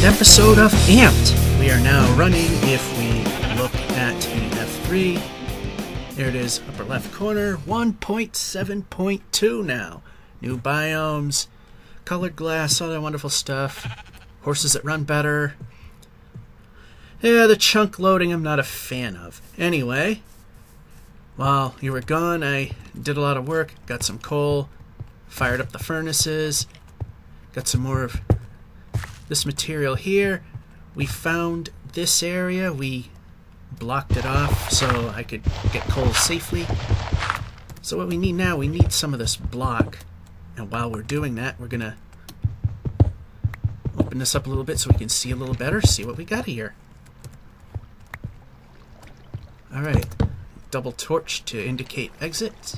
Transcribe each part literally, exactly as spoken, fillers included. second episode of Amped. We are now running, if we look at the F three, there it is, upper left corner, one point seven point two now. New biomes, colored glass, all that wonderful stuff, horses that run better. Yeah, the chunk loading I'm not a fan of. Anyway, while you were gone, I did a lot of work, got some coal, fired up the furnaces, got some more of this material here. We found this area, we blocked it off so I could get coal safely. So what we need now, we need some of this block. And while we're doing that, we're gonna open this up a little bit so we can see a little better, see what we got here. Alright, double torch to indicate exit.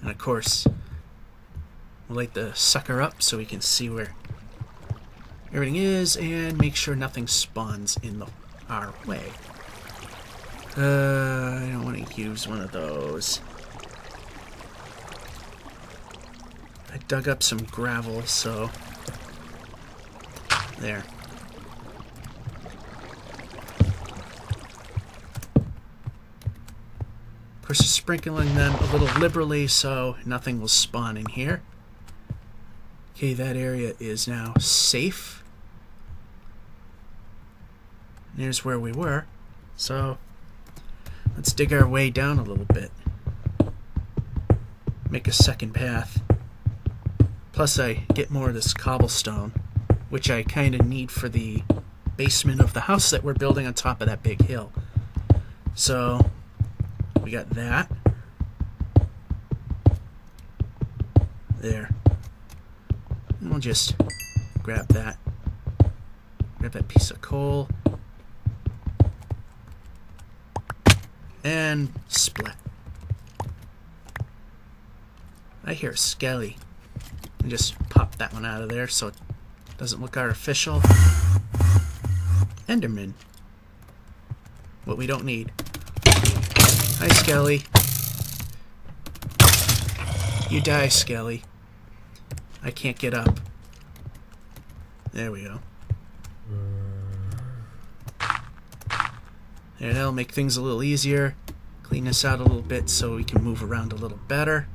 And of course, we'll light the sucker up so we can see where everything is and make sure nothing spawns in the, our way. Uh, I don't want to use one of those. I dug up some gravel, so there. Of course, I'm sprinkling them a little liberally so nothing will spawn in here. Okay, that area is now safe. And here's where we were. So let's dig our way down a little bit. Make a second path. Plus I get more of this cobblestone, which I kind of need for the basement of the house that we're building on top of that big hill. So we got that. There. And we'll just grab that, grab that piece of coal, and splat. I hear a skelly. And just pop that one out of there so it doesn't look artificial. Enderman. What we don't need. Hi, skelly. You die, skelly. I can't get up. There we go. There, that'll make things a little easier. Clean this out a little bit so we can move around a little better.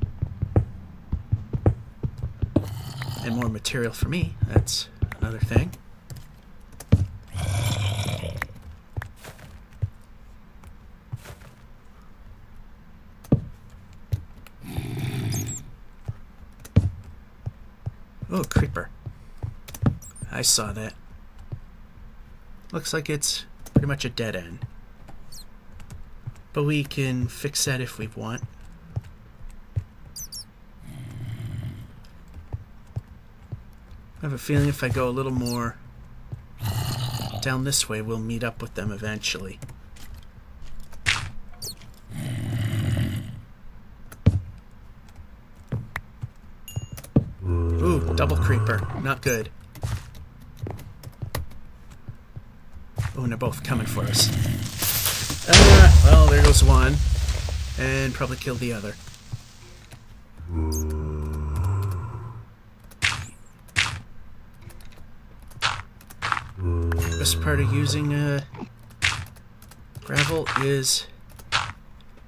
And more material for me. That's another thing. Oh, creeper. I saw that. Looks like it's pretty much a dead end. But we can fix that if we want. I have a feeling if I go a little more down this way, we'll meet up with them eventually. Ooh, double creeper. Not good. Oh, and they're both coming for us. Ah, well, there goes one. And probably killed the other. Best part of using uh, gravel is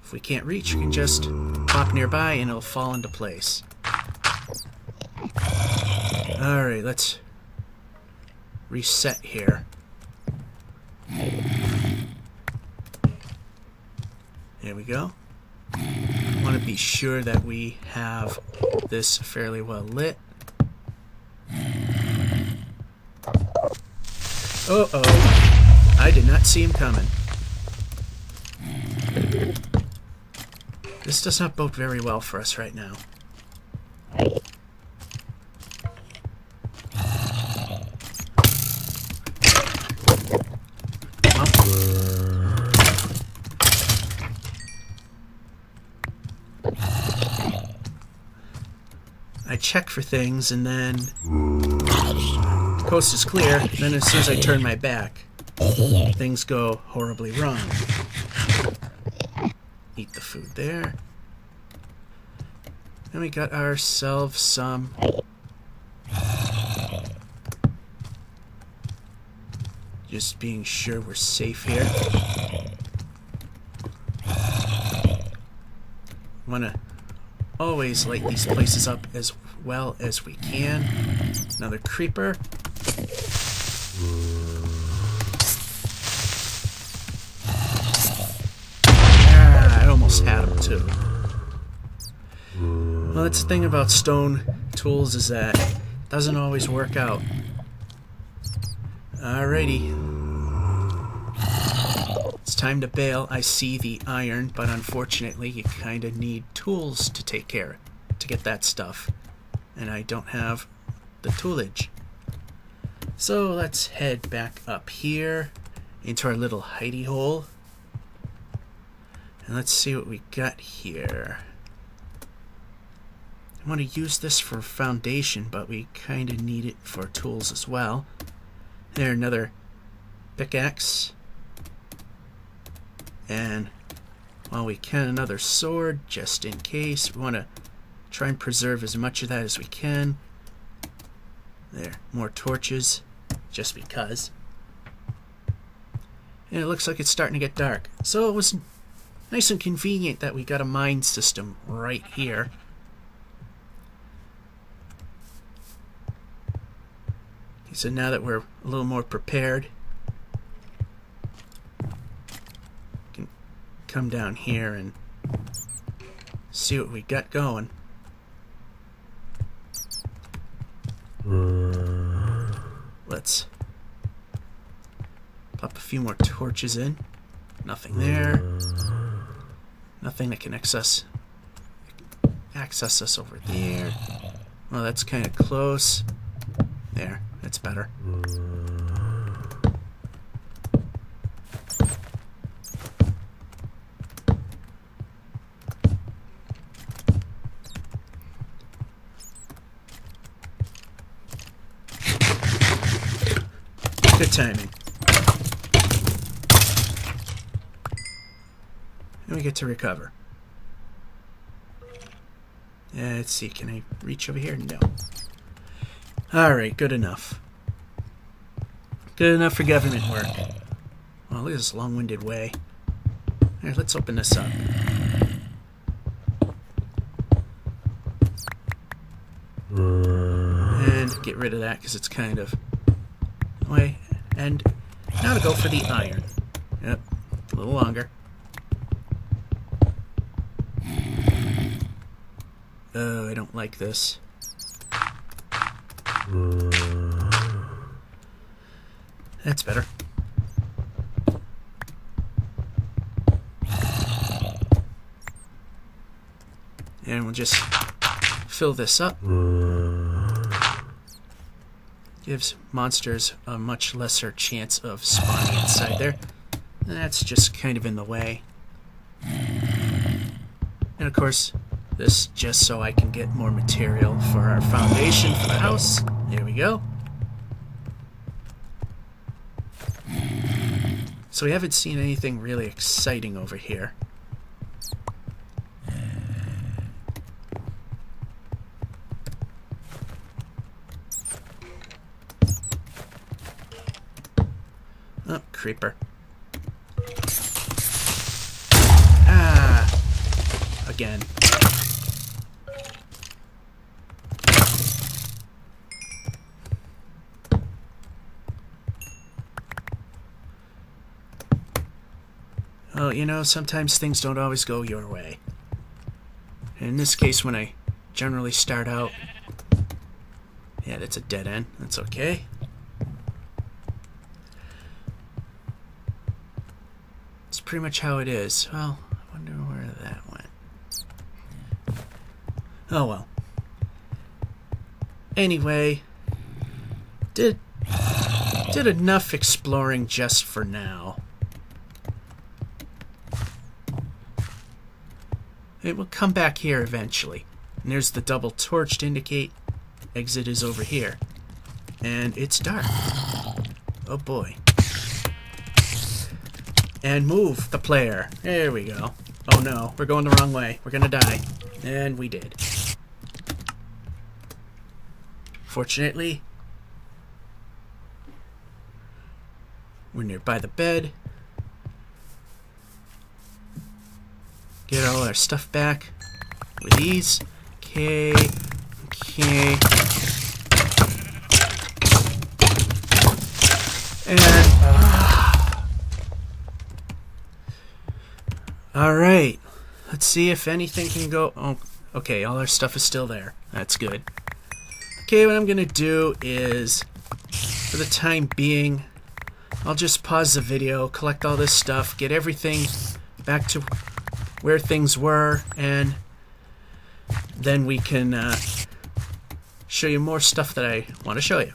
if we can't reach, we can just pop nearby and it'll fall into place. Alright, let's reset here. There we go. I want to be sure that we have this fairly well lit. Uh-oh. I did not see him coming. This does not bode very well for us right now. I check for things and then the coast is clear, and then as soon as I turn my back, things go horribly wrong. Eat the food there. And we got ourselves some Just being sure we're safe here. Wanna always light these places up as well as we can. Another creeper. Ah, I almost had him too. Well, that's the thing about stone tools, is that it doesn't always work out. Alrighty. It's time to bail. I see the iron, but unfortunately you kind of need tools to take care of, to get that stuff. And I don't have the toolage. So let's head back up here into our little hidey hole. And let's see what we got here. I want to use this for foundation, but we kind of need it for tools as well. There, another pickaxe, and while we can, another sword, just in case. We want to try and preserve as much of that as we can. There, more torches, just because. And it looks like it's starting to get dark, so it was nice and convenient that we got a mine system right here. So now that we're a little more prepared, we can come down here and see what we got going. Let's pop a few more torches in. Nothing there. Nothing that can access access us over there. Well, that's kind of close. There. That's better. Good timing. And we get to recover. Uh, let's see, can I reach over here? No. Alright, good enough. Good enough for government work. Well, look at this long-winded way. Here, let's open this up. And get rid of that, because it's kind of... way. And now to go for the iron. Yep, a little longer. Oh, I don't like this. That's better. And we'll just fill this up. Gives monsters a much lesser chance of spawning inside there. That's just kind of in the way. And of course, this just so I can get more material for our foundation for the house. There we go. So we haven't seen anything really exciting over here. Oh, creeper. Ah! Again. Well, you know, sometimes things don't always go your way. And in this case, when I generally start out... Yeah, that's a dead end. That's okay. That's pretty much how it is. Well, I wonder where that went. Oh, well. Anyway, did, did enough exploring just for now. It will come back here eventually. And there's the double torch to indicate exit is over here. And it's dark. Oh boy. And move the player. There we go. Oh no, we're going the wrong way. We're gonna die. And we did. Fortunately, when you're by the bed. Get all our stuff back with ease. Okay, okay. And uh, all right, let's see if anything can go. Oh, okay, all our stuff is still there. That's good. Okay, what I'm gonna do is, for the time being, I'll just pause the video, collect all this stuff, get everything back to where things were, and then we can uh, show you more stuff that I want to show you.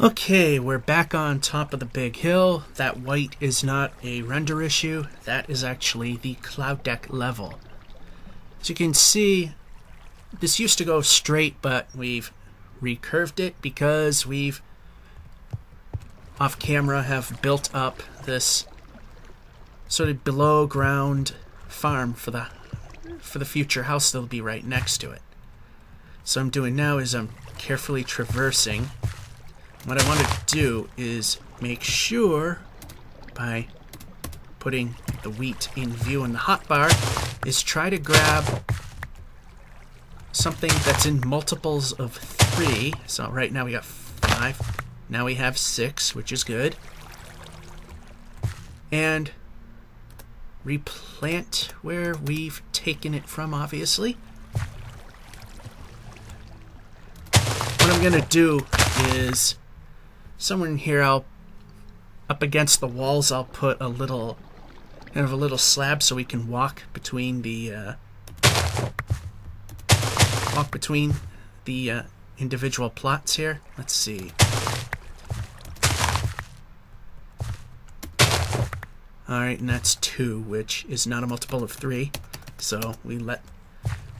Okay, we're back on top of the big hill. That white is not a render issue. That is actually the cloud deck level. As you can see, this used to go straight, but we've recurved it because we've off camera have built up this sort of below ground farm for the for the future house that'll be right next to it. So what I'm doing now is I'm carefully traversing. What I want to do is make sure, by putting the wheat in view in the hotbar, is try to grab something that's in multiples of three. So right now we got five. Now we have six, which is good. And replant where we've taken it from, obviously. What I'm going to do is, somewhere in here, I'll up against the walls, I'll put a little kind of a little slab so we can walk between the uh, walk between the uh, individual plots here. Let's see. All right, and that's two, which is not a multiple of three, so we let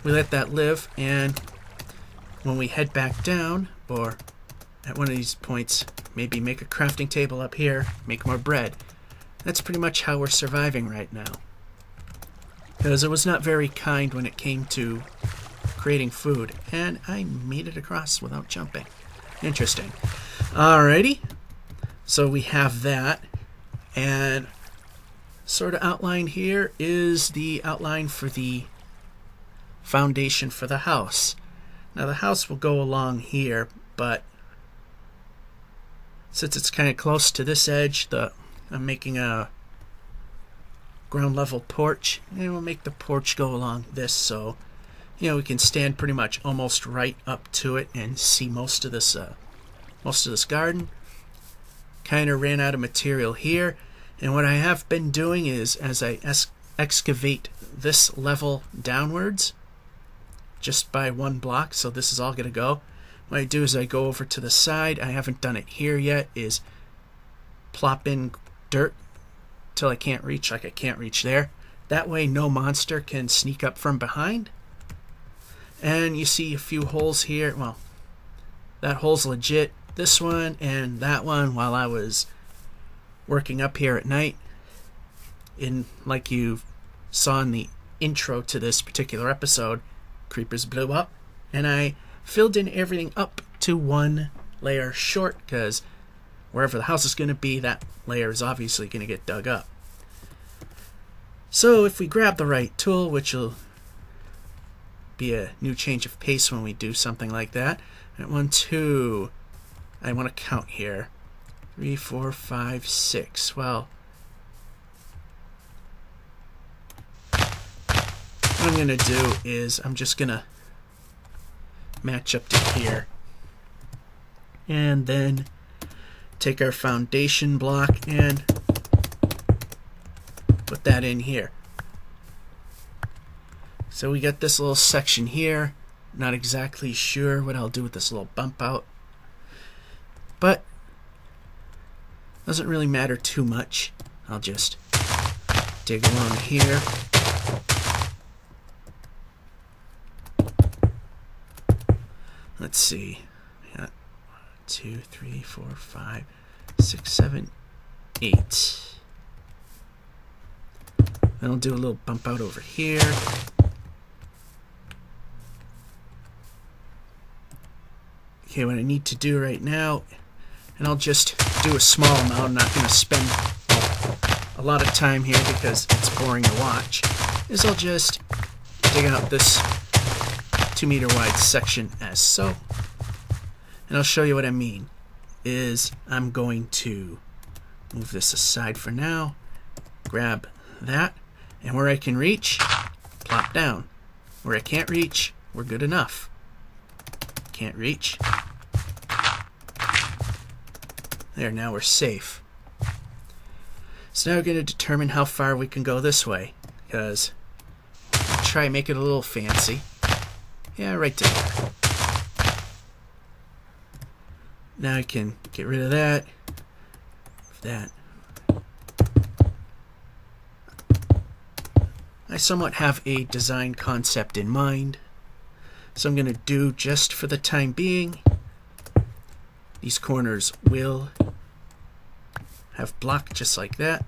we let that live. And when we head back down, or at one of these points, maybe make a crafting table up here, make more bread. That's pretty much how we're surviving right now, because it was not very kind when it came to creating food, and I made it across without jumping. Interesting. Alrighty, so we have that, and sort of outline here is the outline for the foundation for the house. Now the house will go along here, but since it's kind of close to this edge, the I'm making a ground level porch, and we'll make the porch go along this, so you know we can stand pretty much almost right up to it and see most of this uh, most of this garden. Kind of ran out of material here, and what I have been doing is, as I ex excavate this level downwards, just by one block, so this is all going to go. What I do is I go over to the side. I haven't done it here yet, is plop in dirt till I can't reach, like I can't reach there. That way no monster can sneak up from behind. And you see a few holes here. Well, that hole's legit. This one and that one, while I was working up here at night, in like you saw in the intro to this particular episode, creepers blew up, and I filled in everything up to one layer short, because wherever the house is going to be, that layer is obviously going to get dug up. So if we grab the right tool, which will be a new change of pace when we do something like that. Right, one, two, I want to count here. Three, four, five, six. Well, what I'm going to do is I'm just going to match up to here, and then take our foundation block and put that in here. So we got this little section here. Not exactly sure what I'll do with this little bump out, but doesn't really matter too much. I'll just dig along here. Let's see, one, two, three, four, five, six, seven, eight. Then I'll do a little bump out over here. Okay, what I need to do right now and I'll just do a small amount. I'm not going to spend a lot of time here because it's boring to watch. Is I'll just dig out this two meter wide section as so, and I'll show you what I mean. Is I'm going to move this aside for now, grab that, and where I can reach, plop down. Where I can't reach, we're good enough. Can't reach. There, now we're safe. So now we're going to determine how far we can go this way, because I'll try and make it a little fancy. Yeah, right there. Now I can get rid of that, that. I somewhat have a design concept in mind, so I'm going to do, just for the time being, these corners will have block just like that.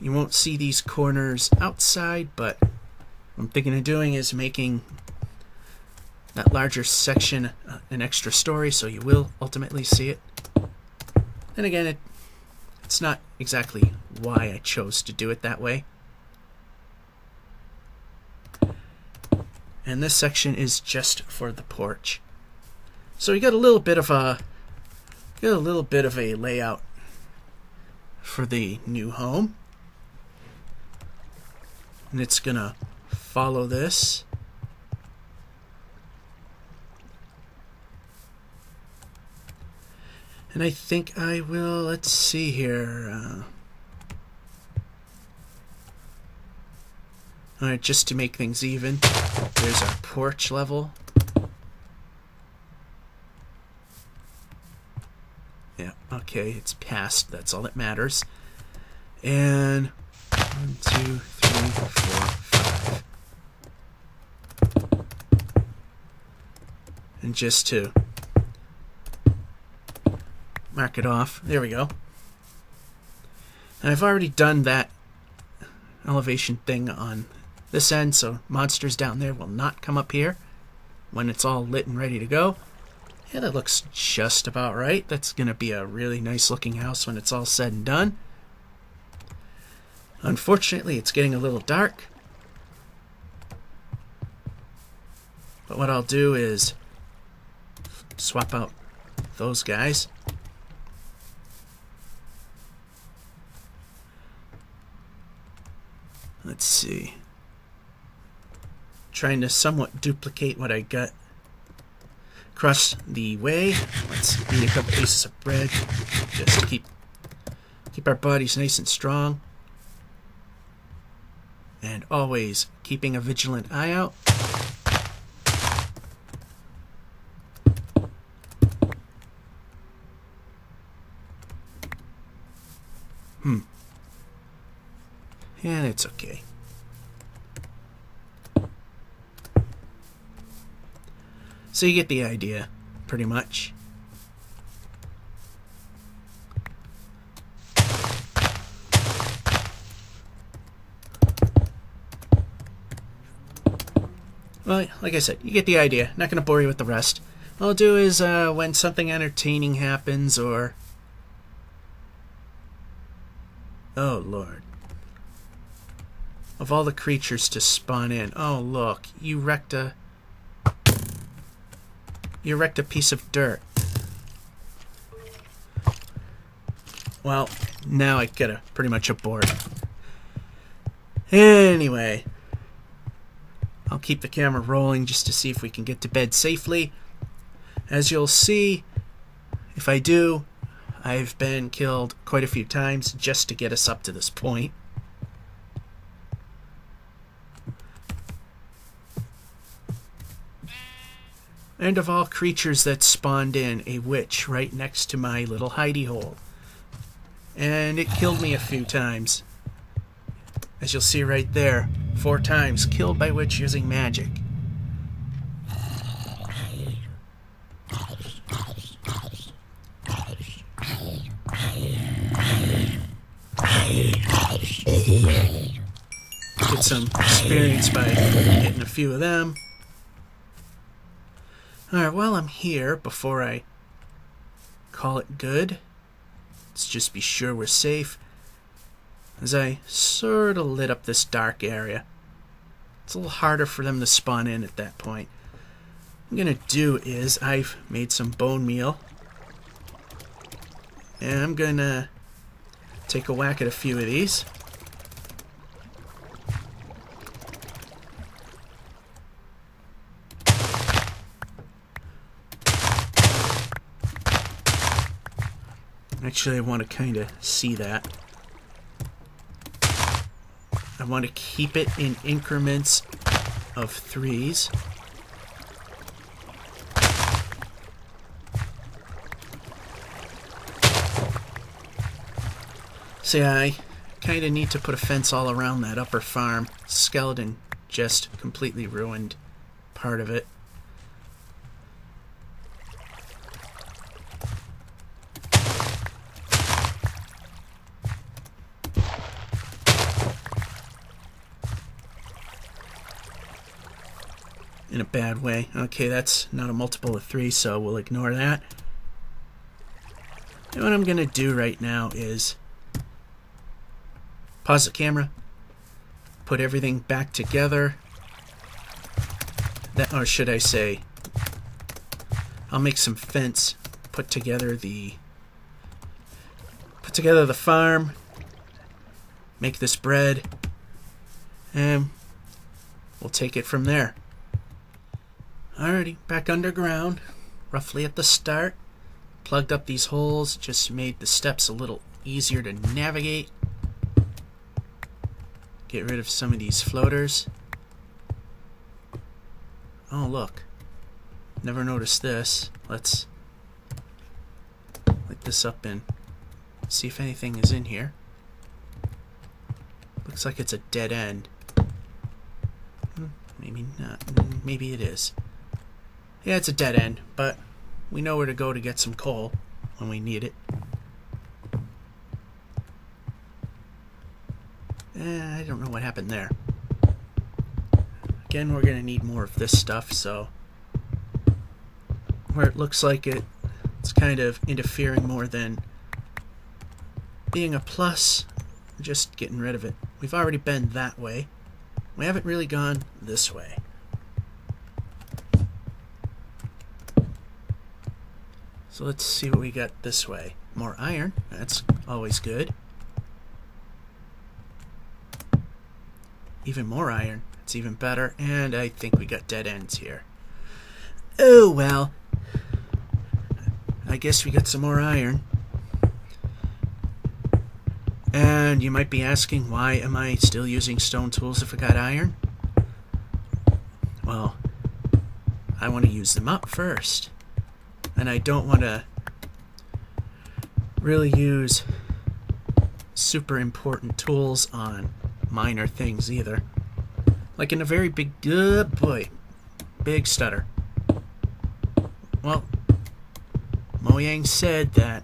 You won't see these corners outside, but what I'm thinking of doing is making that larger section uh, an extra story, so you will ultimately see it. And again, it, it's not exactly why I chose to do it that way. And this section is just for the porch. So you got a little bit of a got a little bit of a layout for the new home. And it's gonna follow this. And I think I will, let's see here. Uh, all right, just to make things even, there's our porch level. Yeah, okay, it's past, that's all that matters. And one, two, three, four, five. And just to mark it off. There we go. And I've already done that elevation thing on this end, so monsters down there will not come up here when it's all lit and ready to go. Yeah, that looks just about right. That's going to be a really nice looking house when it's all said and done. Unfortunately, it's getting a little dark. But what I'll do is swap out those guys. Let's see. Trying to somewhat duplicate what I got across the way. Let's eat a couple pieces of bread. Just keep keep our bodies nice and strong. And always keeping a vigilant eye out. Hmm. And it's okay. So you get the idea, pretty much. Well, like I said, you get the idea. Not going to bore you with the rest. What I'll do is uh, when something entertaining happens, or... Oh, Lord. Of all the creatures to spawn in. Oh, look, you wrecked a you wrecked a piece of dirt. Well, now I gotta pretty much abort. Anyway, I'll keep the camera rolling just to see if we can get to bed safely. As you'll see, if I do, I've been killed quite a few times just to get us up to this point. And of all creatures that spawned in, a witch right next to my little hidey hole. And it killed me a few times. As you'll see right there, four times killed by witch using magic. Get some experience by hitting a few of them. Alright, while I'm here, before I call it good, let's just be sure we're safe. As I sort of lit up this dark area, it's a little harder for them to spawn in at that point. What I'm going to do is, I've made some bone meal, and I'm going to take a whack at a few of these. Actually, I want to kind of see that. I want to keep it in increments of threes. See, I kind of need to put a fence all around that upper farm. Skeleton just completely ruined part of it. In a bad way. Okay, that's not a multiple of three, so we'll ignore that. And what I'm gonna do right now is pause the camera, put everything back together. That, or should I say, I'll make some fence, put together the put together the farm, make this bread, and we'll take it from there. Alrighty, back underground, roughly at the start. Plugged up these holes, just made the steps a little easier to navigate. Get rid of some of these floaters. Oh, look. Never noticed this. Let's light this up and see if anything is in here. Looks like it's a dead end. Maybe not. Maybe it is. Yeah, it's a dead end, but we know where to go to get some coal when we need it. Eh, I don't know what happened there. Again, we're going to need more of this stuff, so where it looks like it, it's kind of interfering more than being a plus, we're just getting rid of it. We've already been that way. We haven't really gone this way. So let's see what we got this way. More iron, that's always good. Even more iron, it's even better. And I think we got dead ends here. Oh well, I guess we got some more iron. And you might be asking, why am I still using stone tools if I got iron? Well, I want to use them up first. And I don't want to really use super important tools on minor things either. Like in a very big, uh, boy, big stutter. Well, Mojang said that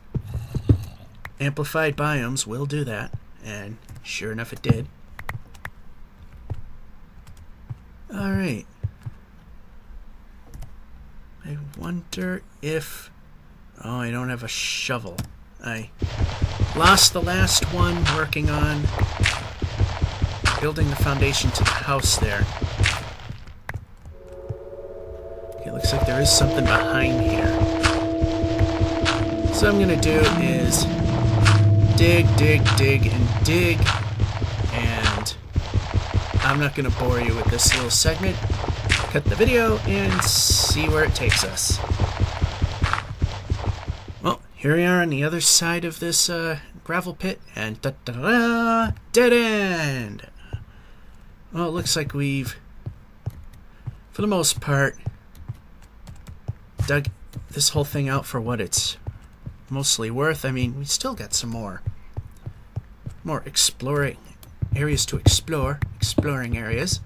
amplified biomes will do that, and sure enough it did. Alright. I wonder if... Oh, I don't have a shovel. I lost the last one working on building the foundation to the house there. Okay, looks like there is something behind here. So what I'm gonna do is dig, dig, dig, and dig. And I'm not gonna bore you with this little segment. Cut the video and see where it takes us. Well, here we are on the other side of this uh, gravel pit, and da da da, dead end. Well, it looks like we've, for the most part, dug this whole thing out for what it's mostly worth. I mean, we still got some more, more exploring areas to explore, exploring areas.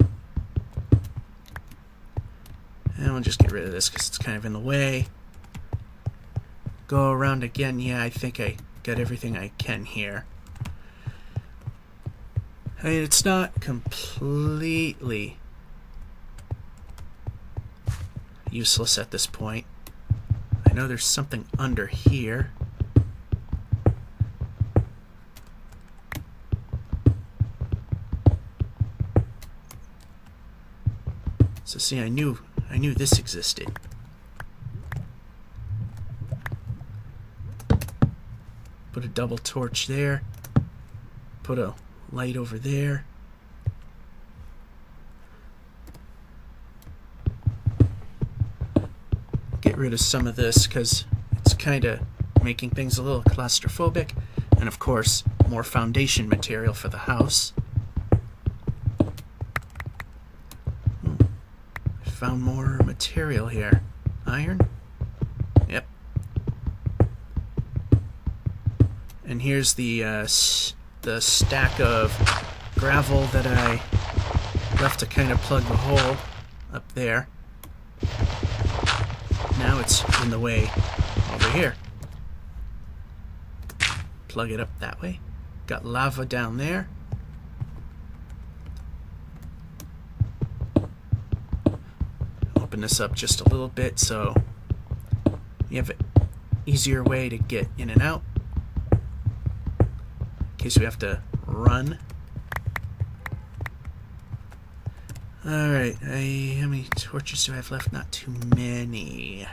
And we'll just get rid of this because it's kind of in the way. Go around again. Yeah, I think I got everything I can here. I mean, it's not completely useless at this point. I know there's something under here. So see, I knew I knew this existed. Put a double torch there. Put a light over there. Get rid of some of this because it's kind of making things a little claustrophobic. And of course, more foundation material for the house. Hmm. I found more material here. Iron? Yep. And here's the uh, s the stack of gravel that I left to kind of plug the hole up there. Now it's in the way over here. Plug it up that way. Got lava down there. Open this up just a little bit so you have an easier way to get in and out. In case we have to run. Alright, I, how many torches do I have left? Not too many.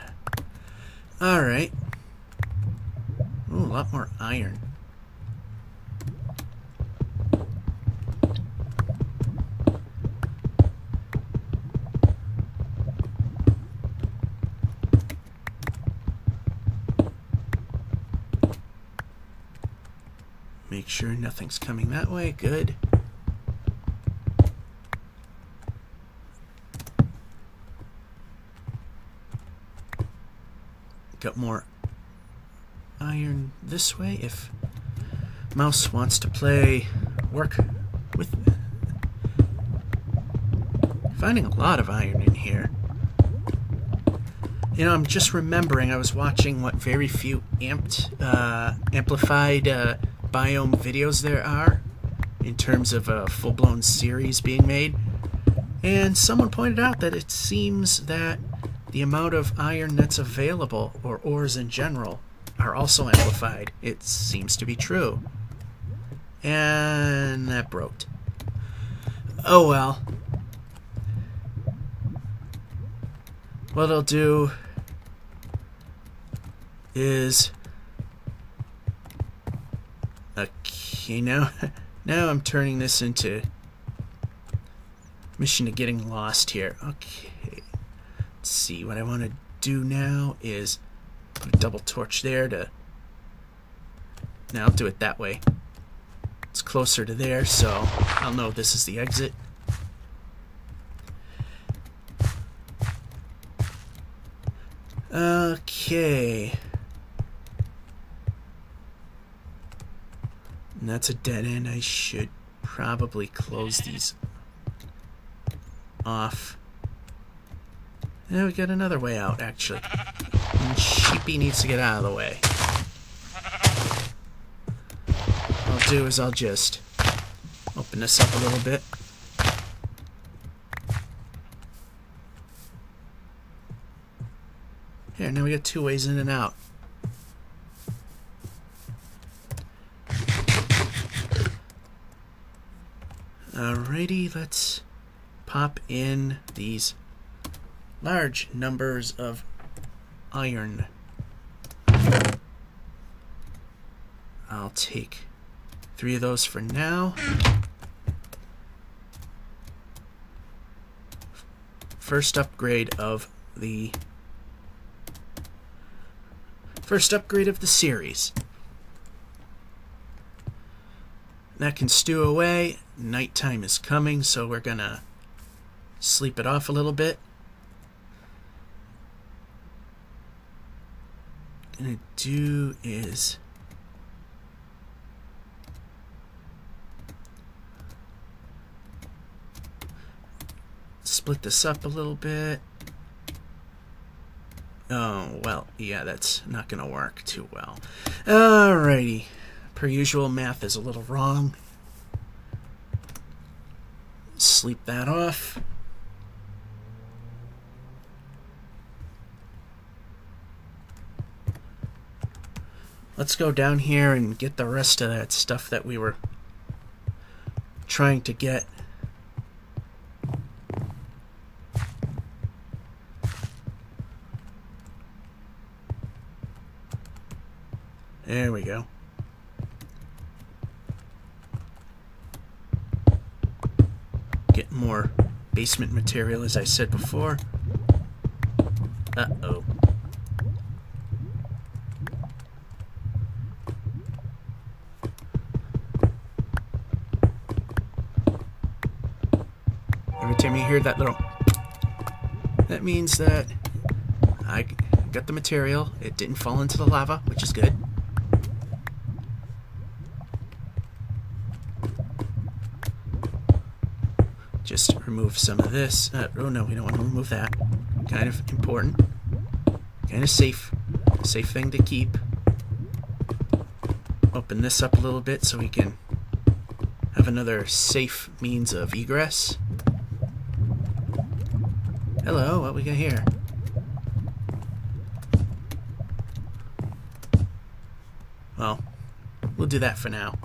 Alright. Ooh, a lot more iron. Make sure nothing's coming that way. Good. Got more iron this way if Mouse wants to play work with me. Finding a lot of iron in here. You know, I'm just remembering I was watching what very few amped uh, amplified uh, biome videos there are in terms of a full-blown series being made, and someone pointed out that it seems that the amount of iron that's available, or ores in general, are also amplified. It seems to be true, and that broke. Oh well. What I'll do is, okay, now, now I'm turning this into mission to getting lost here. Okay, let's see. What I want to do now is put a double torch there to... Now I'll do it that way. It's closer to there, so I'll know this is the exit. Okay. And that's a dead end. I should probably close these off. Now we got another way out, actually. And Sheepy needs to get out of the way. What I'll do is I'll just open this up a little bit. Here, now we got two ways in and out. Alrighty, let's pop in these large numbers of iron. I'll take three of those for now. First upgrade of the first upgrade of the series. That can stew away. Nighttime is coming, so we're gonna sleep it off a little bit. What I'm gonna do is split this up a little bit. Oh, well, yeah, that's not gonna work too well. Alrighty. Per usual, math is a little wrong. Sleep that off. Let's go down here and get the rest of that stuff that we were trying to get. There we go. Get more basement material, as I said before. Uh-oh. Every time you hear that little, that means that I got the material. It didn't fall into the lava, which is good. Just remove some of this. Uh, oh no, we don't want to remove that. Kind of important. Kind of safe. Safe thing to keep. Open this up a little bit so we can have another safe means of egress. Hello, what we got here? Well, we'll do that for now.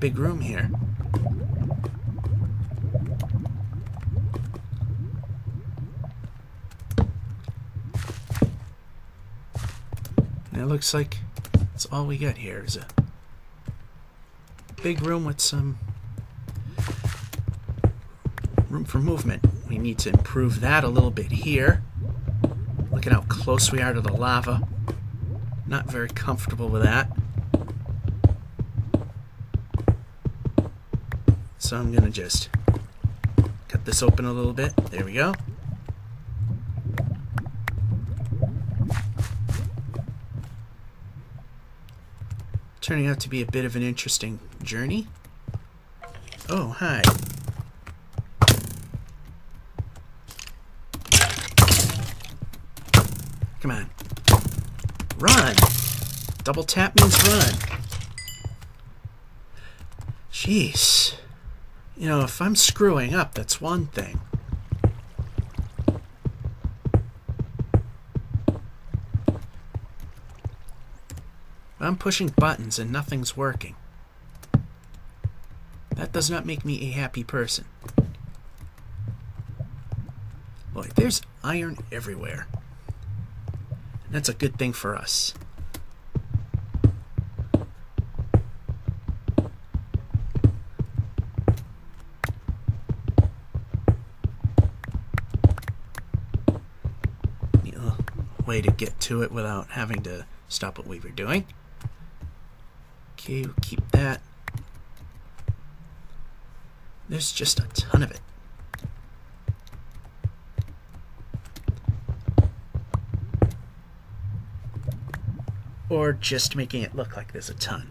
Big room here. And it looks like that's all we got here is a big room with some room for movement. We need to improve that a little bit here. Look at how close we are to the lava. Not very comfortable with that. So I'm gonna just cut this open a little bit. There we go. Turning out to be a bit of an interesting journey. Oh, hi. Come on. Run! Double tap means run. Jeez. You know, if I'm screwing up, that's one thing. I'm pushing buttons and nothing's working. That does not make me a happy person. Boy, there's iron everywhere. And that's a good thing for us. To get to it without having to stop what we were doing. Okay, we'll keep that. There's just a ton of it. Or just making it look like there's a ton.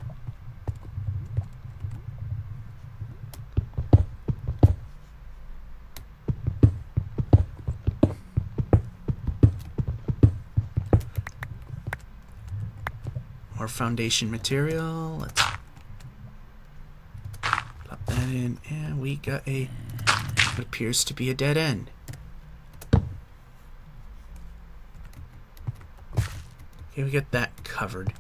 Foundation material. Let's plop that in, and we got a what appears to be a dead end. Okay, we got that covered.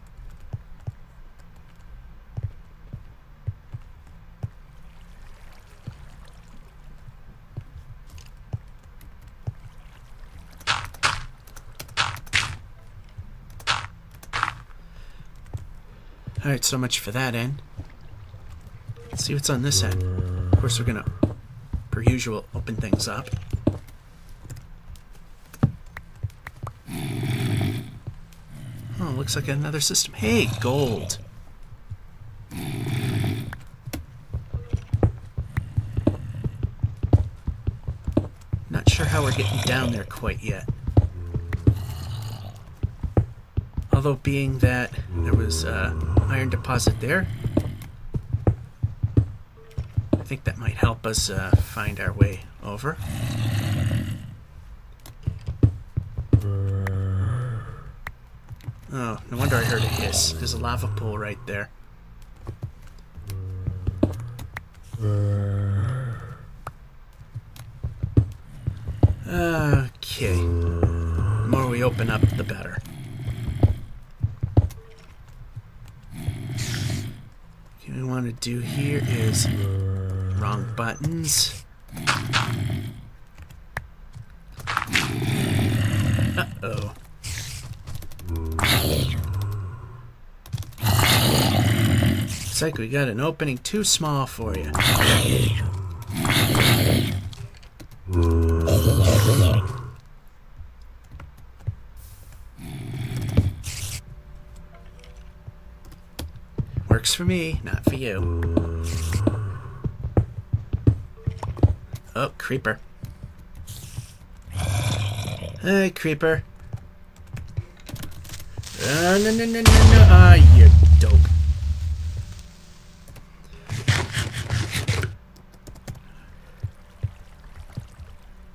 Alright, so much for that end. Let's see what's on this end. Of course, we're gonna, per usual, open things up. Oh, looks like another system. Hey, gold! Not sure how we're getting down there quite yet. Although, being that there was uh, iron deposit there, I think that might help us uh, find our way over. Oh, no wonder I heard a hiss. There's a lava pool right there. Okay. The more we open up, the better. What we want to do here is... wrong buttons. Uh-oh. Looks like we got an opening too small for you. Works for me, not for you. Oh, creeper. Hey, creeper. Uh, no, no, no, no, no. Ah, uh, you're dope.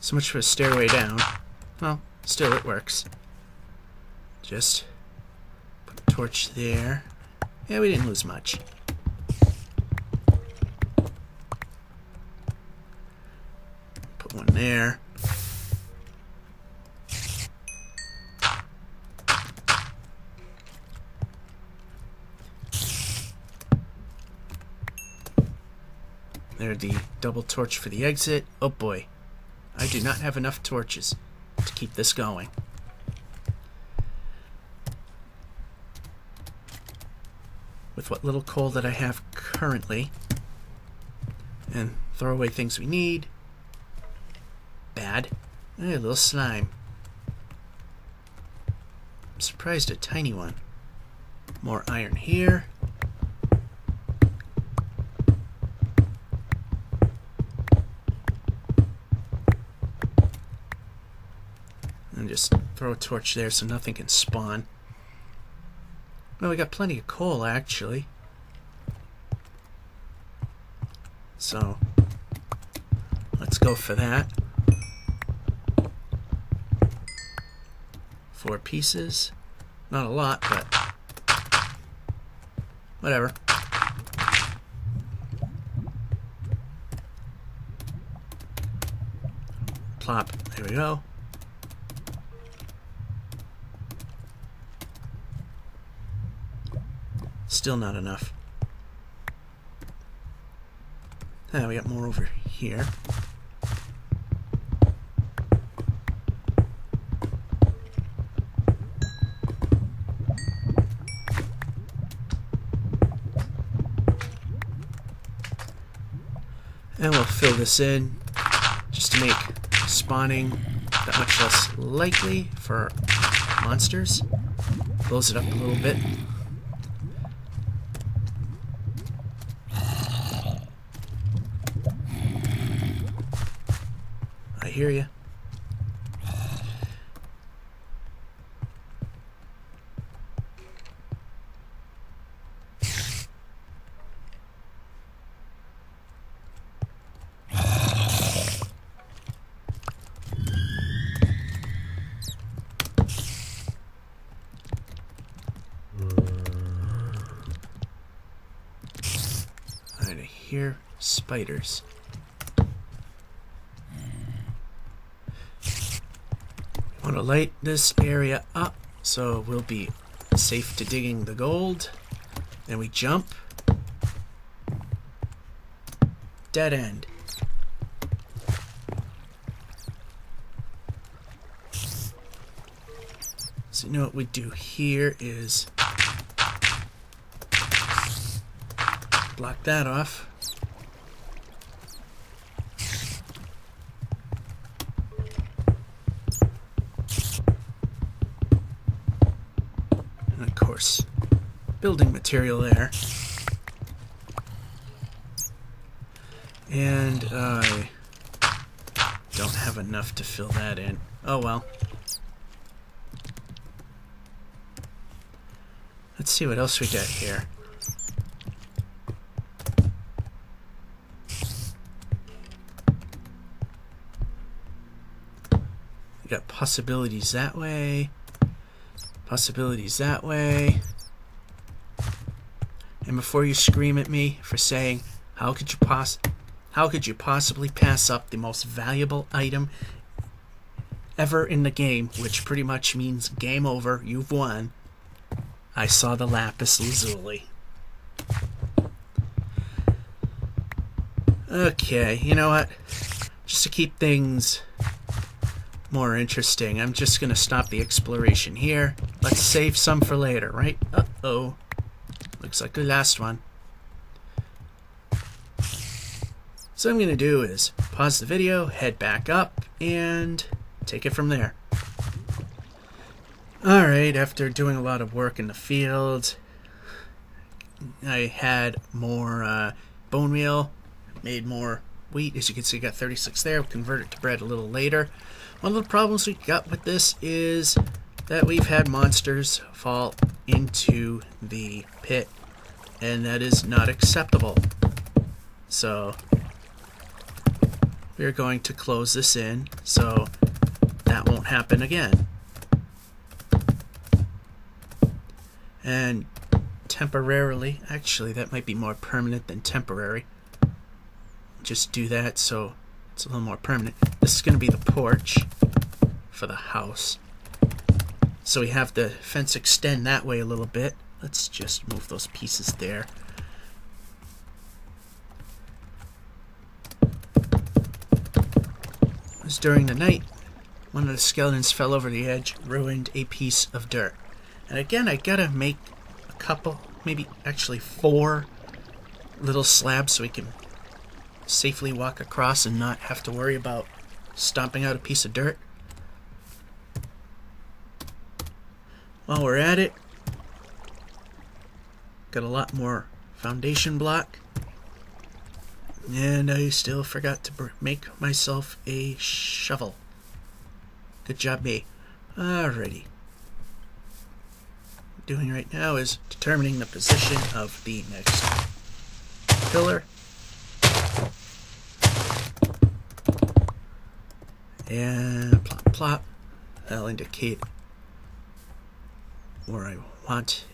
So much for a stairway down. Well, still it works. Just put a torch there. Yeah, we didn't lose much. Put one there. There's the double torch for the exit. Oh boy, I do not have enough torches to keep this going. With what little coal that I have currently, and throw away things we need. Bad. Hey, a little slime. I'm surprised, a tiny one. More iron here. And just throw a torch there so nothing can spawn. Well, we got plenty of coal, actually. So, let's go for that. Four pieces. Not a lot, but... whatever. Plop. There we go. Still not enough. Ah, we got more over here. And we'll fill this in just to make spawning that much less likely for monsters. Close it up a little bit. Hear you. I hear spiders. We'll light this area up so we'll be safe to digging the gold. Then we jump. Dead end. So you know what we do here is block that off. Building material there, and I don't have enough to fill that in. Oh well. Let's see what else we got here. We got possibilities that way. possibilities that way. And before you scream at me for saying, how could you poss- how could you possibly pass up the most valuable item ever in the game, which pretty much means game over, you've won, I saw the lapis lazuli. Okay, you know what? Just to keep things more interesting, I'm just gonna stop the exploration here. Let's save some for later, right? Uh-oh. Looks like the last one. So what I'm gonna do is pause the video, head back up, and take it from there. Alright, after doing a lot of work in the field, I had more uh, bone meal, made more wheat. As you can see, I got thirty-six there. We'll convert it to bread a little later. One of the problems we got with this is that we've had monsters fall into the pit, and that is not acceptable. So we're going to close this in so that won't happen again. And temporarily, actually that might be more permanent than temporary, just do that so it's a little more permanent. This is going to be the porch for the house, so we have the fence extend that way a little bit. Let's just move those pieces there. It was during the night one of the skeletons fell over the edge, ruined a piece of dirt. And again, I gotta make a couple, maybe actually four little slabs so we can safely walk across and not have to worry about stomping out a piece of dirt. While we're at it, got a lot more foundation block, and I still forgot to make myself a shovel. Good job, me. Alrighty. What we're doing right now is determining the position of the next pillar. And plop, plop. That'll indicate where I want.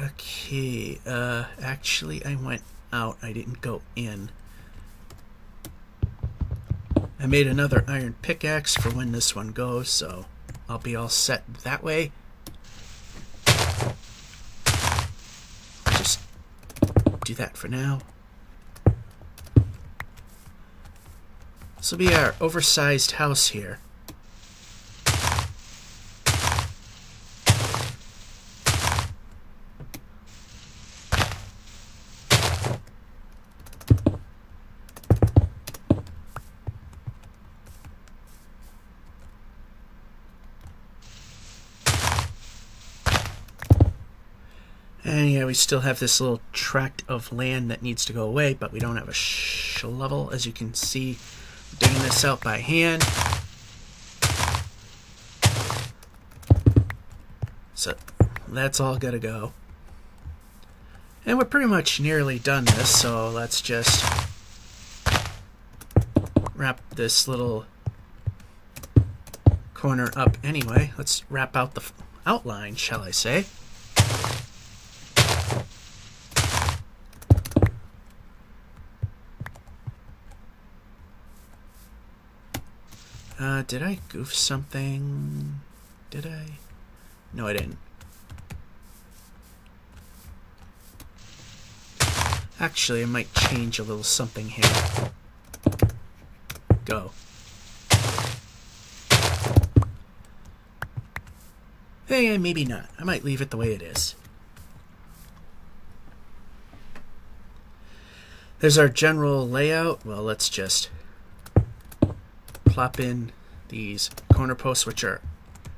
Okay, uh, actually I went out, I didn't go in. I made another iron pickaxe for when this one goes, so I'll be all set that way. Just do that for now. This will be our oversized house here. And yeah, we still have this little tract of land that needs to go away, but we don't have a shovel. As you can see, I'm digging this out by hand. So that's all gotta go. And we're pretty much nearly done this, so let's just wrap this little corner up anyway. Let's wrap out the outline, shall I say. Uh, did I goof something? Did I? No, I didn't. Actually, I might change a little something here. Go. Hey, maybe not. I might leave it the way it is. There's our general layout. Well, let's just plop in these corner posts, which are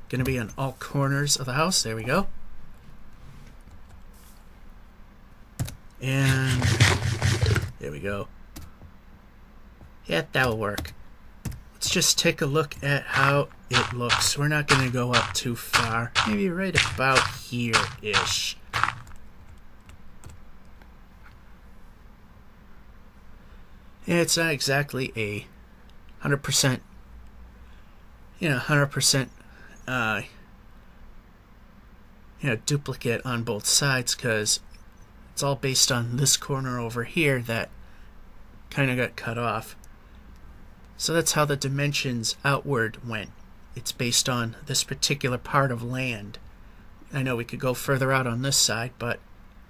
going to be on all corners of the house. There we go. And there we go. Yeah, that'll work. Let's just take a look at how it looks. We're not going to go up too far. Maybe right about here-ish. Yeah, it's not exactly a hundred percent, you know, hundred percent uh, you know, duplicate on both sides, because it's all based on this corner over here that kind of got cut off. So that's how the dimensions outward went. It's based on this particular part of land. I know we could go further out on this side, but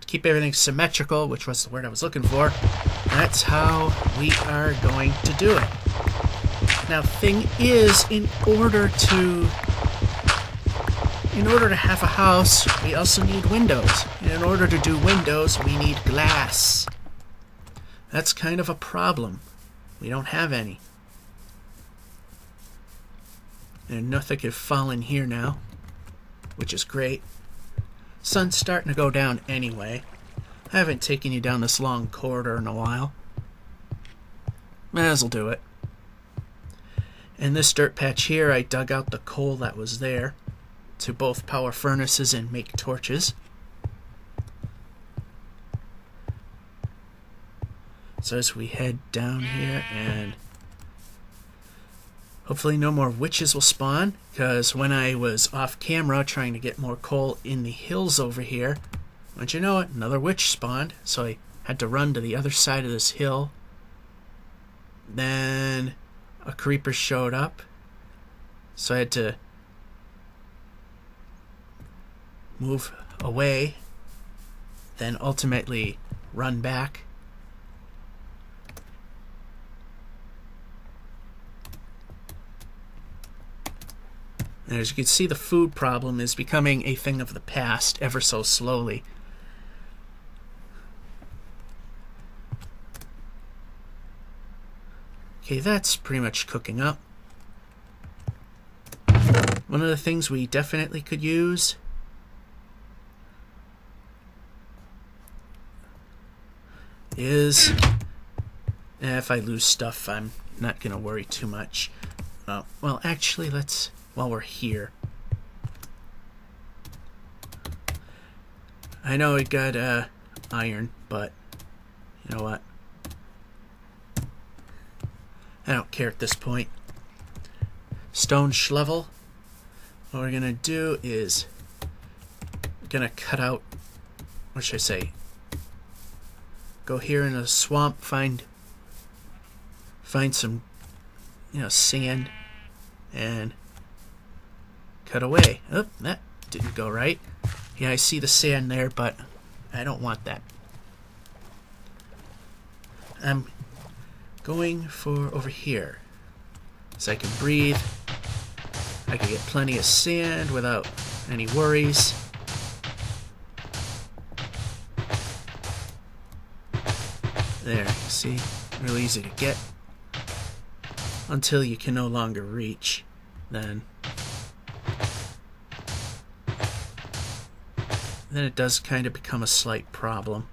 to keep everything symmetrical, which was the word I was looking for, that's how we are going to do it. Now, thing is, in order to in order to have a house, we also need windows. And in order to do windows, we need glass. That's kind of a problem. We don't have any. And nothing could fall in here now, which is great. Sun's starting to go down anyway. I haven't taken you down this long corridor in a while. This'll do it. And this dirt patch here, I dug out the coal that was there to both power furnaces and make torches. So as we head down here, and hopefully no more witches will spawn, because when I was off camera trying to get more coal in the hills over here, don't you know it, another witch spawned. So I had to run to the other side of this hill. Then a creeper showed up, so I had to move away, then ultimately run back. And as you can see, the food problem is becoming a thing of the past ever so slowly. Okay, that's pretty much cooking up. One of the things we definitely could use is, eh, if I lose stuff, I'm not going to worry too much. Uh, well, actually, let's... while we're here, I know we got uh, iron, but you know what? I don't care at this point. Stone shovel. What we're gonna do is we're gonna cut out. What should I say? Go here in a swamp. Find find some, you know, sand and cut away. Oh, that didn't go right. Yeah, I see the sand there, but I don't want that. I'm going for over here, so I can breathe. I can get plenty of sand without any worries. There, see? Really easy to get. Until you can no longer reach, then. Then it does kind of become a slight problem.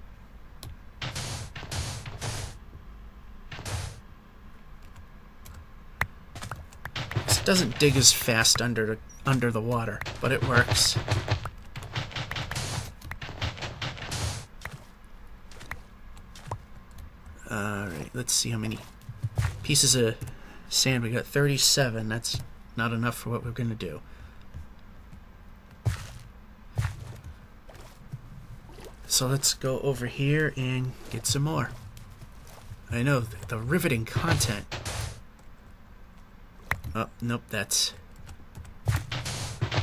It doesn't dig as fast under under the water, but it works. All right, let's see how many pieces of sand we got. thirty-seven. That's not enough for what we're going to do. So let's go over here and get some more. I know, the riveting content. Oh, nope, that's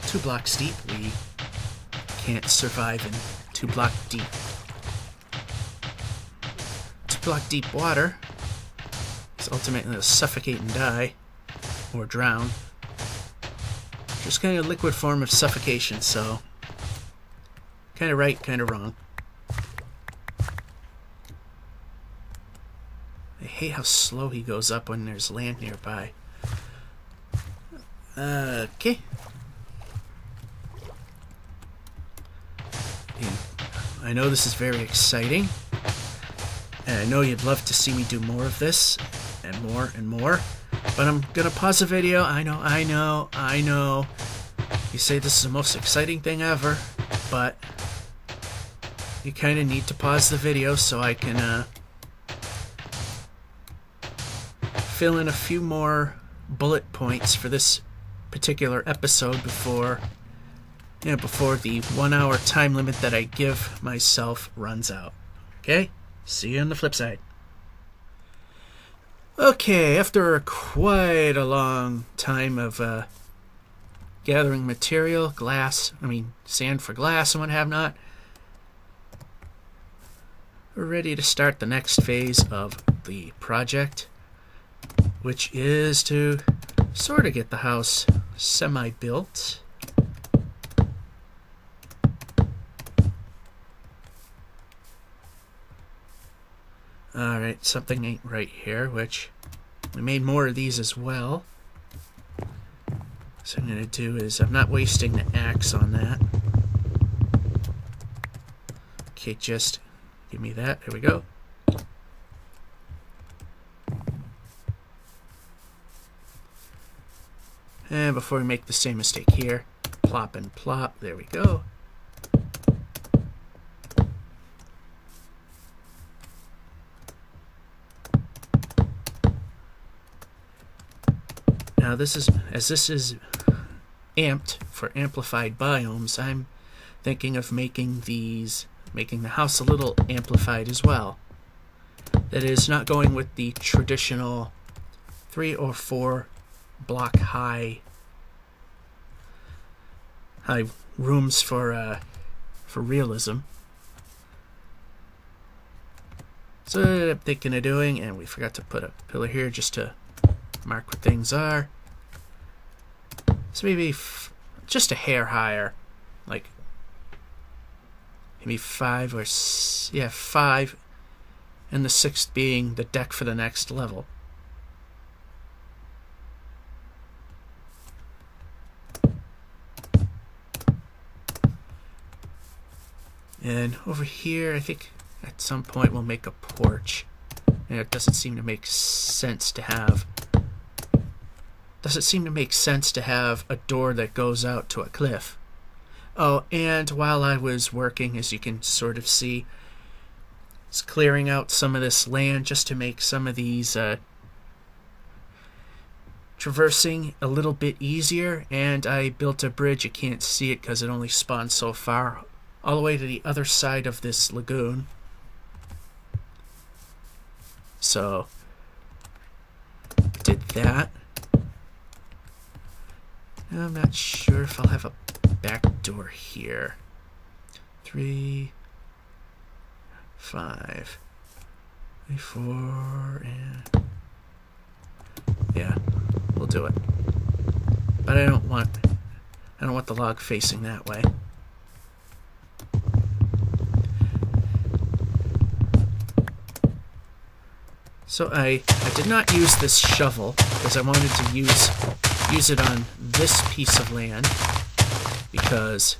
two blocks deep. We can't survive in two block deep. Two block deep water is ultimately to suffocate and die, or drown. Just kind of a liquid form of suffocation, so kind of right, kind of wrong. I hate how slow he goes up when there's land nearby. Okay. And I know this is very exciting, and I know you'd love to see me do more of this, and more and more, but I'm gonna pause the video. I know, I know, I know. You say this is the most exciting thing ever, but you kinda need to pause the video so I can, uh, fill in a few more bullet points for this particular episode before, you know, before the one hour time limit that I give myself runs out. Okay? See you on the flip side. Okay, after quite a long time of uh, gathering material, glass, I mean sand for glass and what have not, we're ready to start the next phase of the project, which is to sort of get the house semi-built. Alright, something ain't right here, which we made more of these as well. So I'm going to do is, I'm not wasting the axe on that. Okay, just give me that. There we go. And before we make the same mistake here, plop and plop. There we go. Now this is, as this is amped for amplified biomes, I'm thinking of making these, making the house a little amplified as well. That is, not going with the traditional three or four block high high rooms for uh, for realism. So I'm thinking of doing, and we forgot to put a pillar here just to mark what things are. So maybe f just a hair higher, like maybe five or s yeah five, and the sixth being the deck for the next level. And over here, I think at some point we'll make a porch. And it doesn't seem to make sense to have. Doesn't seem to make sense to have a door that goes out to a cliff. Oh, and while I was working, as you can sort of see, it's clearing out some of this land just to make some of these uh, traversing a little bit easier. And I built a bridge. You can't see it because it only spawns so far, all the way to the other side of this lagoon. So did that. I'm not sure if I'll have a back door here. Three, five, three, four, and yeah, we'll do it. But I don't want, I don't want the log facing that way. So I, I did not use this shovel because I wanted to use use it on this piece of land because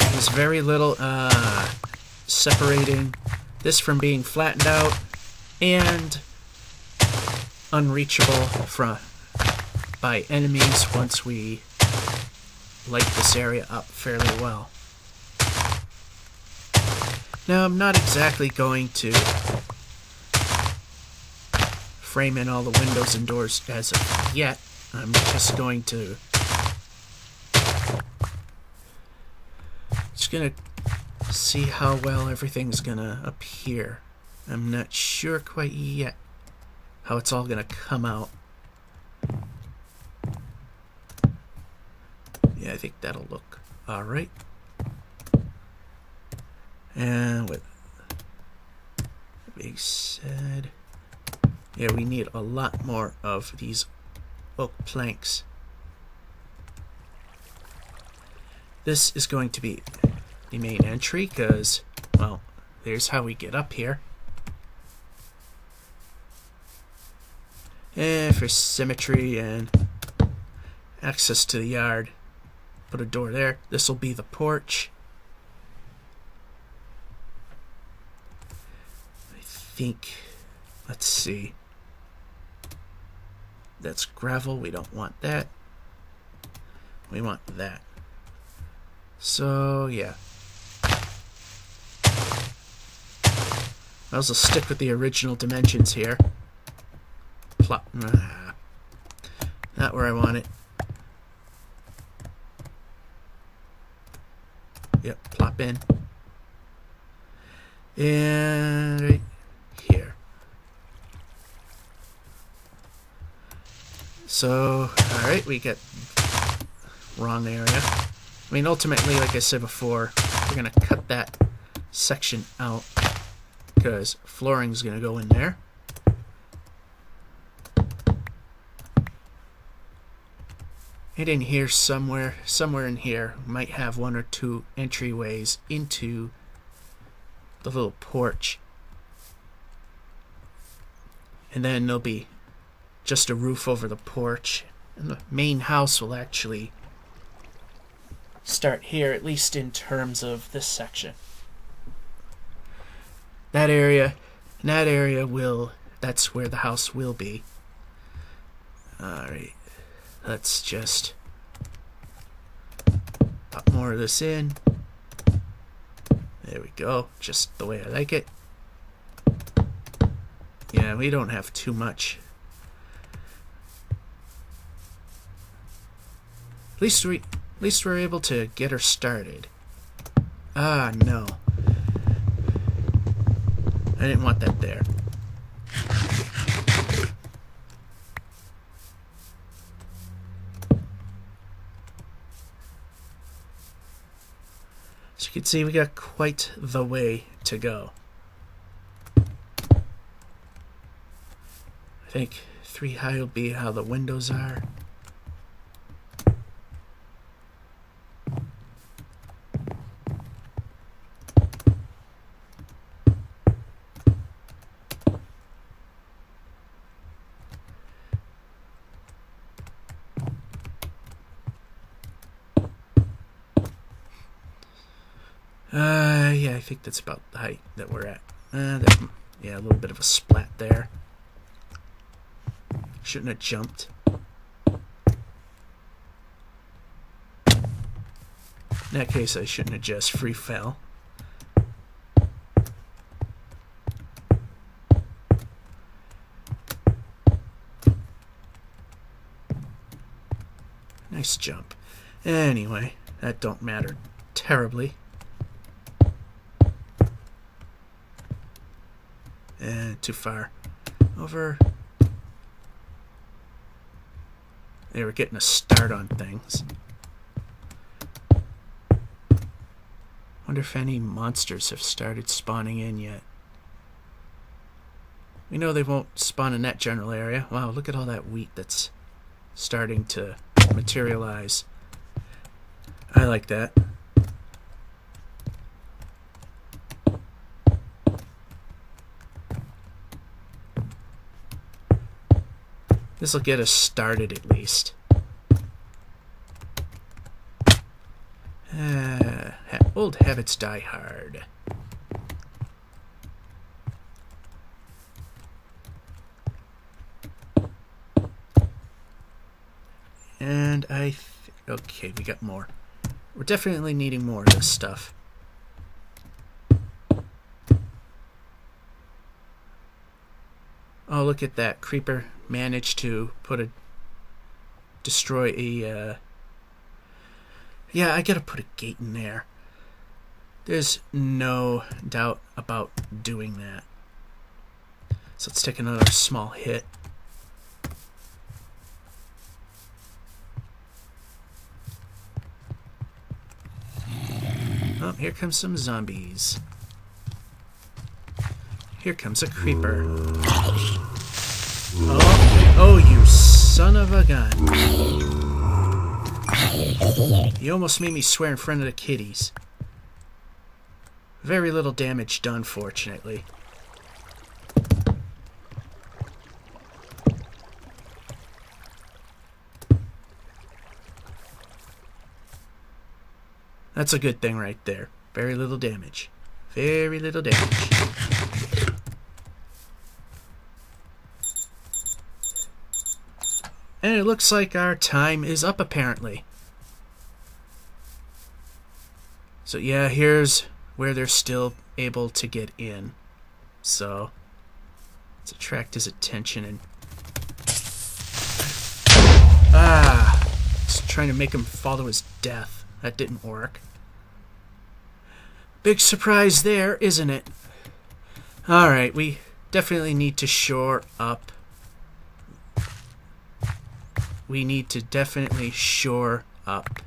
there's very little uh, separating this from being flattened out and unreachable from by enemies once we light this area up fairly well. Now, I'm not exactly going to frame in all the windows and doors as of yet. I'm just going to just gonna see how well everything's gonna appear. I'm not sure quite yet how it's all gonna come out. Yeah, I think that'll look all right. And with that being said, yeah, we need a lot more of these oak planks. This is going to be the main entry because, well, there's how we get up here. And for symmetry and access to the yard, put a door there. This will be the porch. Think, let's see, that's gravel, we don't want that, we want that. So yeah, I'll stick with the original dimensions here. Plop. Not where I want it. Yep, plop in. And right here. So, alright, we got wrong area. I mean, ultimately, like I said before, we're going to cut that section out because flooring's going to go in there. And in here somewhere, somewhere in here, might have one or two entryways into the little porch. And then there'll be just a roof over the porch. And the main house will actually start here, at least in terms of this section. That area, and that area will, that's where the house will be. Alright, let's just pop more of this in. There we go, just the way I like it. Yeah, we don't have too much. At least we, at least we're able to get her started. Ah, no. I didn't want that there. As you can see, we got quite the way to go. I think three high will be how the windows are. Uh, yeah, I think that's about the height that we're at. Uh, that, yeah, a little bit of a splat there. Shouldn't have jumped. In that case, I shouldn't have just free fell. Nice jump. Anyway, that don't matter terribly. Uh, too far over. They were getting a start on things. Wonder if any monsters have started spawning in yet. We know they won't spawn in that general area. Wow, look at all that wheat that's starting to materialize. I like that. This will get us started at least. Uh, old habits die hard. And I... Th okay, we got more. We're definitely needing more of this stuff. Oh, look at that. Creeper managed to put a... destroy a... Uh, yeah, I gotta put a gate in there. There's no doubt about doing that. So let's take another small hit. Oh, here comes some zombies. Here comes a creeper. Oh, oh, you son of a gun. You almost made me swear in front of the kitties. Very little damage done, fortunately. That's a good thing right there. Very little damage. Very little damage. And it looks like our time is up, apparently. So yeah, here's where they're still able to get in. So let's attract his attention and... trying to make him follow his death. That didn't work. Big surprise there, isn't it? Alright, we definitely need to shore up. We need to definitely shore up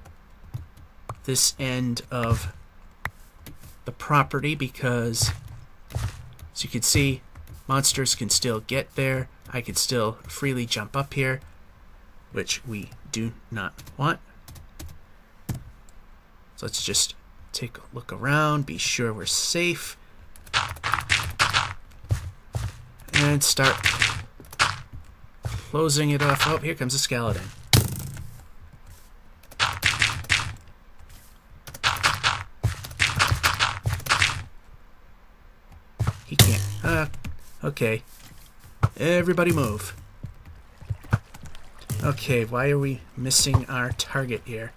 this end of the property because, as you can see, monsters can still get there. I can still freely jump up here, which we do not want. So let's just take a look around, be sure we're safe, and start closing it off. Oh, here comes a skeleton. He can't. Uh, okay. Everybody move. Okay, why are we missing our target here?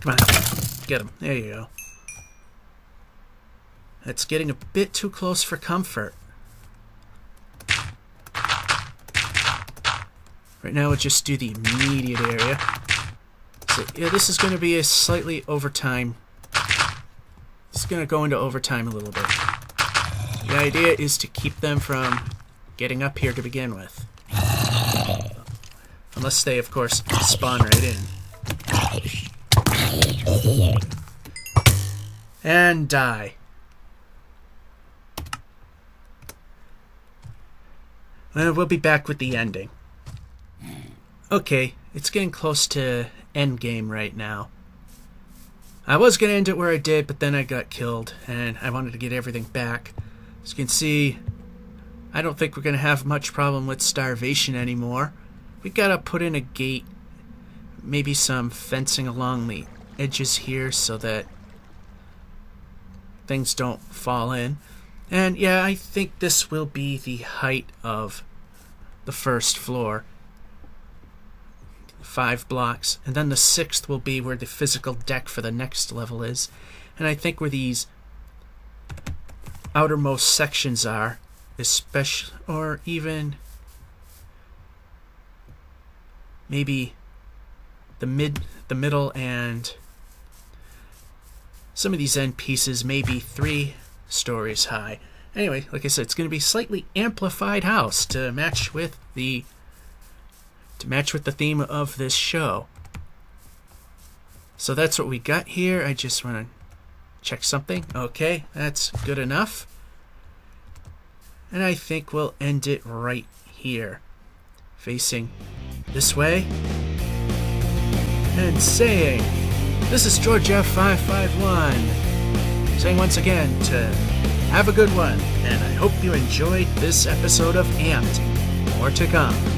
Come on, get him. There you go. That's getting a bit too close for comfort. Right now we'll just do the immediate area. So yeah, this is going to be a slightly overtime. It's going to go into overtime a little bit. The idea is to keep them from getting up here to begin with. Unless they, of course, spawn right in. And die. And we'll be back with the ending. Okay, it's getting close to end game right now. I was going to end it where I did, but then I got killed, and I wanted to get everything back. As you can see, I don't think we're going to have much problem with starvation anymore. We've got to put in a gate, maybe some fencing along the edges here so that things don't fall in. And yeah, I think this will be the height of the first floor. Five blocks. And then the sixth will be where the physical deck for the next level is. And I think where these outermost sections are, especially, or even maybe the mid, the middle, and some of these end pieces may be three stories high. Anyway, like I said, it's going to be a slightly amplified house to match with the to match with the theme of this show. So that's what we got here. I just want to check something. Okay, that's good enough. And I think we'll end it right here, facing this way. And saying, this is george f five five one, saying once again to have a good one, and I hope you enjoyed this episode of Amped. More to come.